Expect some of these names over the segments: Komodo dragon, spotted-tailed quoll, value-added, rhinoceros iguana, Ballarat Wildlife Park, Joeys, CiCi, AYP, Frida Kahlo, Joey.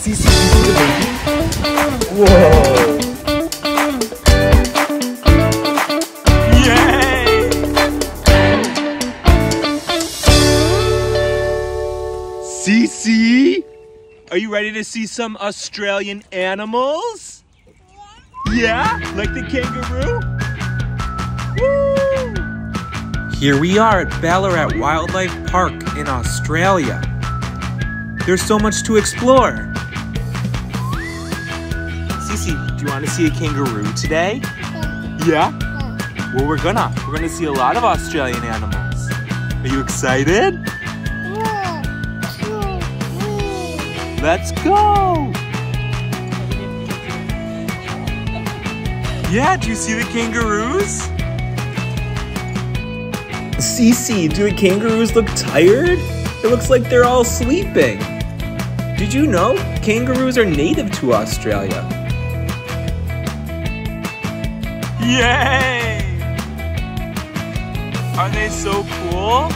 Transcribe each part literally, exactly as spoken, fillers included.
CiCi, CiCi the baby. Whoa! Yay! CiCi, are you ready to see some Australian animals? Yeah, like the kangaroo? Woo! Here we are at Ballarat Wildlife Park in Australia. There's so much to explore. CiCi, do you want to see a kangaroo today? Yeah? Well, we're gonna. We're gonna see a lot of Australian animals. Are you excited? Let's go! Yeah, do you see the kangaroos? CiCi, do the kangaroos look tired? It looks like they're all sleeping. Did you know kangaroos are native to Australia? Yay! Are they so cool?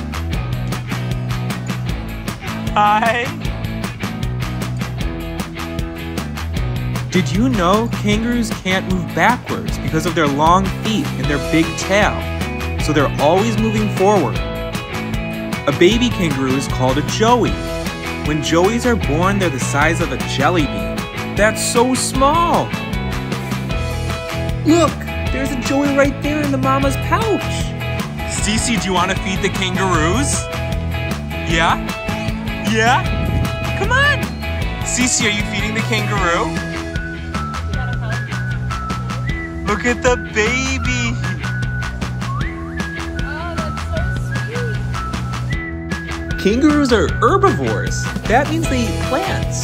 Hi! Did you know kangaroos can't move backwards because of their long feet and their big tail? So they're always moving forward. A baby kangaroo is called a joey. When joeys are born, they're the size of a jelly bean. That's so small! Look! There's a joey right there in the mama's pouch! CiCi, do you want to feed the kangaroos? Yeah? Yeah? Come on! CiCi, are you feeding the kangaroo? Look at the baby! Kangaroos are herbivores. That means they eat plants.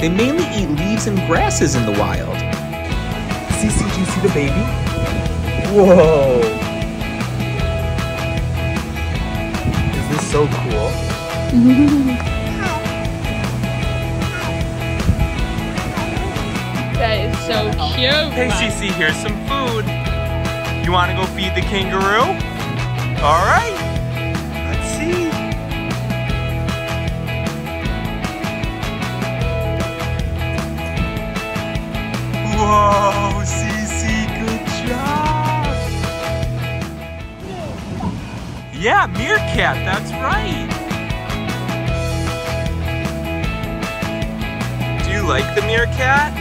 They mainly eat leaves and grasses in the wild. CiCi, do you see the baby? Whoa! Is this so cool? That is so cute. Hey CiCi, here's some food. You want to go feed the kangaroo? All right. Let's see. Whoa, CiCi, good job! Yeah, meerkat, that's right! Do you like the meerkat?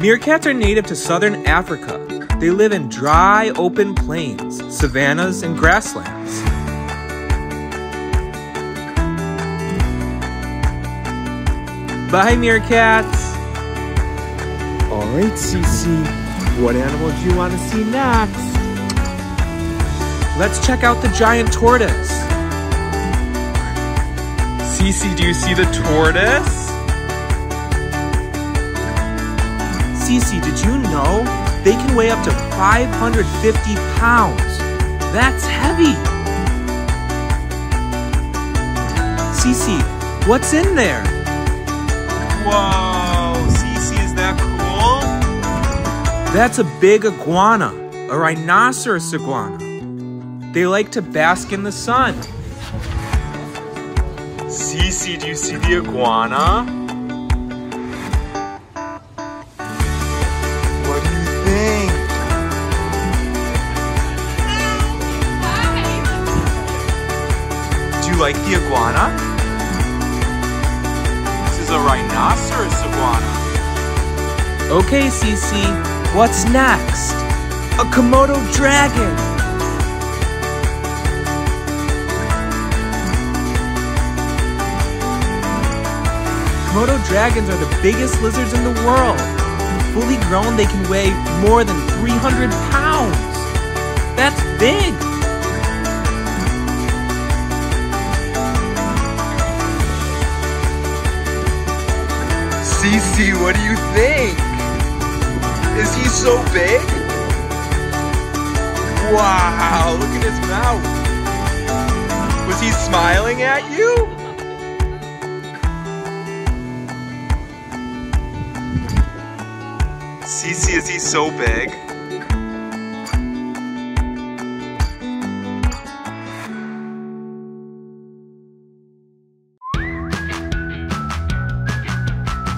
Meerkats are native to southern Africa. They live in dry, open plains, savannas, and grasslands. Bye, meerkats! All right, CiCi, what animal do you want to see next? Let's check out the giant tortoise. CiCi, do you see the tortoise? CiCi, did you know they can weigh up to five hundred fifty pounds. That's heavy. CiCi, what's in there? Whoa, CiCi, is that cool? That's a big iguana, a rhinoceros iguana. They like to bask in the sun. CiCi, do you see the iguana? Like the iguana? This is a rhinoceros iguana. Okay, CiCi, what's next? A Komodo dragon! Komodo dragons are the biggest lizards in the world. Fully grown, they can weigh more than three hundred pounds. That's big! CiCi, what do you think? Is he so big? Wow, look at his mouth. Was he smiling at you? CiCi, is he so big?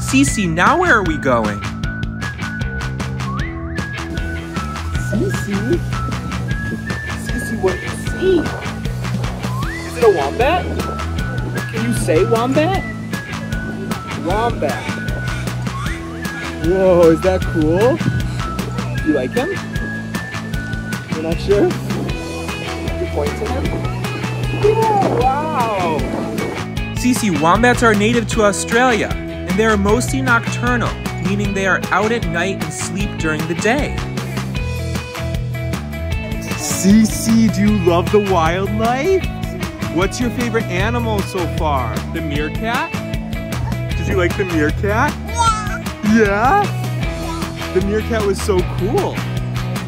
CiCi, now where are we going? CiCi? CiCi, what do you see? Is it a wombat? Can you say wombat? Wombat. Whoa, is that cool? You like him? You're not sure? You point to him? Yeah, wow! CiCi, wombats are native to Australia, and they are mostly nocturnal, meaning they are out at night and sleep during the day. CiCi, do you love the wildlife? What's your favorite animal so far? The meerkat? Did you like the meerkat? Yeah? The meerkat was so cool.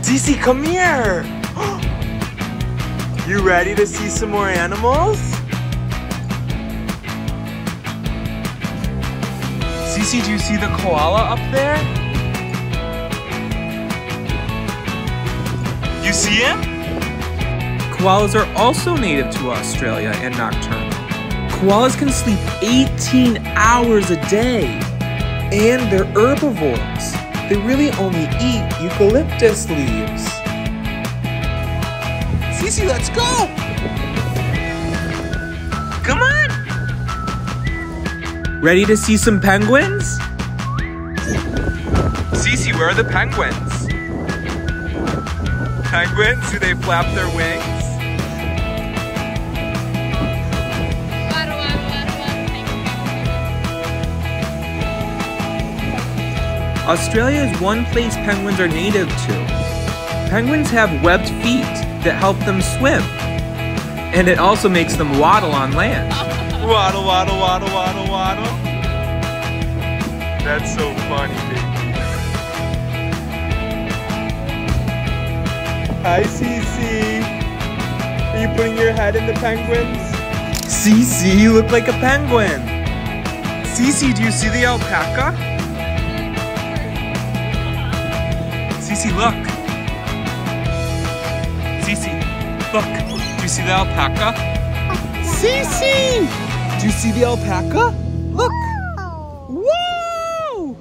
CiCi, come here! You ready to see some more animals? CiCi, do you see the koala up there? You see him? Koalas are also native to Australia and nocturnal. Koalas can sleep eighteen hours a day. And they're herbivores. They really only eat eucalyptus leaves. CiCi, let's go! Come on! Ready to see some penguins? CiCi, where are the penguins? Penguins, do they flap their wings? Australia is one place penguins are native to. Penguins have webbed feet that help them swim, and it also makes them waddle on land. Waddle, waddle, waddle, waddle, waddle. That's so funny, baby. Hi, CiCi. Are you putting your head in the penguins? CiCi, you look like a penguin. CiCi, do you see the alpaca? CiCi, look! CiCi, look! Do you see the alpaca? CiCi! Do you see the alpaca? Look! Whoa!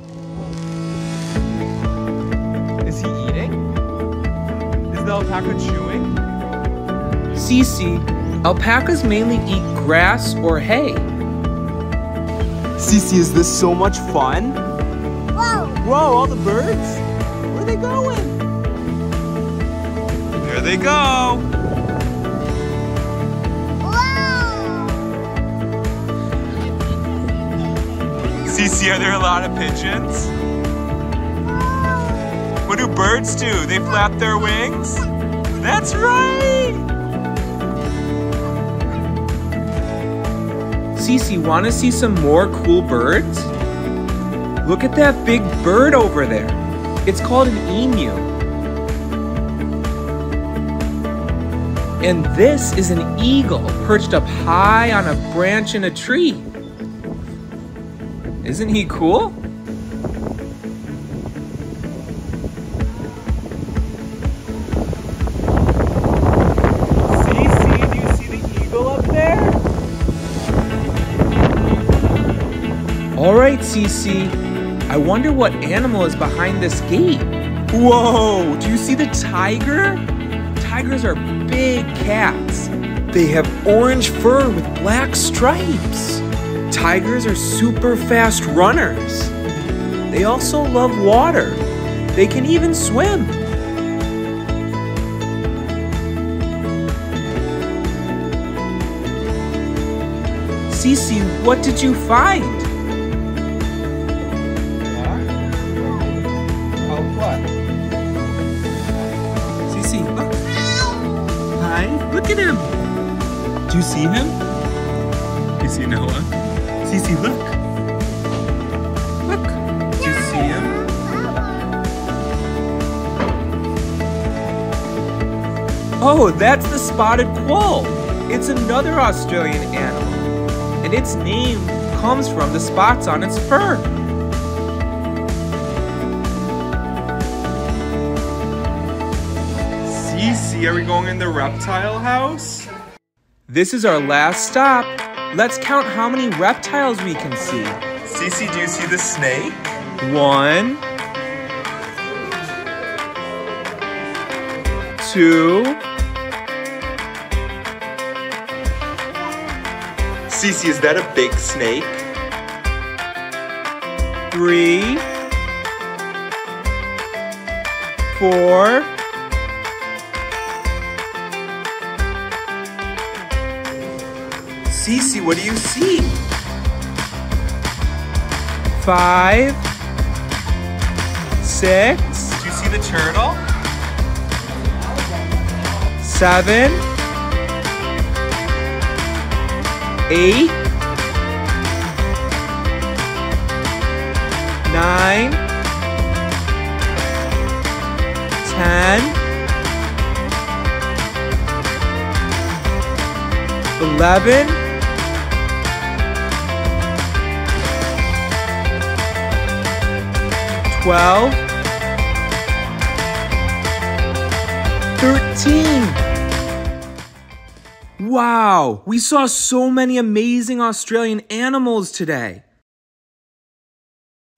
Is he eating? Is the alpaca chewing? CiCi, alpacas mainly eat grass or hay. CiCi, is this so much fun? Whoa! Whoa, all the birds? Where are they going? There they go! Whoa! CiCi, are there a lot of pigeons? Whoa. What do birds do? They flap their wings? That's right! CiCi, want to see some more cool birds? Look at that big bird over there. It's called an emu. And this is an eagle perched up high on a branch in a tree. Isn't he cool? CiCi, do you see the eagle up there? All right, CiCi. I wonder what animal is behind this gate. Whoa, do you see the tiger? Tigers are big cats. They have orange fur with black stripes. Tigers are super fast runners. They also love water. They can even swim. CiCi, what did you find? Look at him! Do you see him? You see Noah? CiCi, look! Look! Do you see him? Oh, that's the spotted quoll! It's another Australian animal, and its name comes from the spots on its fur. Are we going in the reptile house? This is our last stop. Let's count how many reptiles we can see. CiCi, do you see the snake? One. Two. CiCi, is that a big snake? Three. Four. CiCi, what do you see? Five, six. Do you see the turtle? Seven, eight, nine, ten. Eleven. twelve, thirteen. Wow, we saw so many amazing Australian animals today.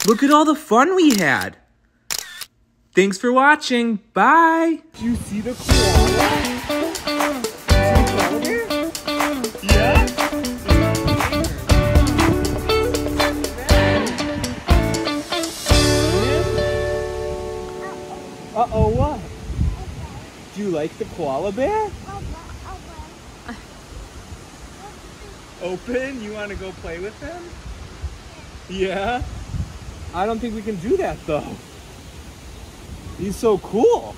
Look at all the fun we had. Thanks for watching. Bye. Do you see the koala? Do you see the koala bear? Yeah. Uh-oh, what? Do you like the koala bear? Open? You want to go play with him? Yeah? I don't think we can do that, though. He's so cool.